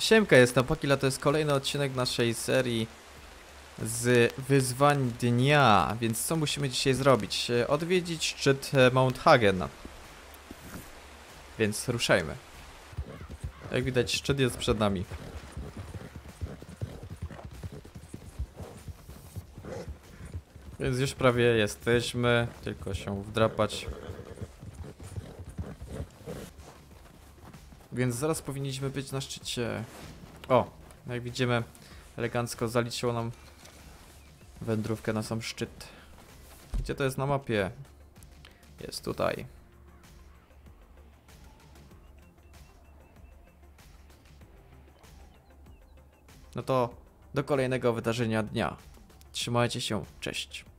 Siemka, jestem Pakila, to jest kolejny odcinek naszej serii z wyzwań dnia. Więc co musimy dzisiaj zrobić? Odwiedzić szczyt Mount Hagen. Więc ruszajmy. Jak widać, szczyt jest przed nami. Więc już prawie jesteśmy, tylko się wdrapać. Więc zaraz powinniśmy być na szczycie. O, jak widzimy, elegancko zaliczyło nam wędrówkę na sam szczyt. Gdzie to jest na mapie? Jest tutaj. No to do kolejnego wydarzenia dnia. Trzymajcie się, cześć.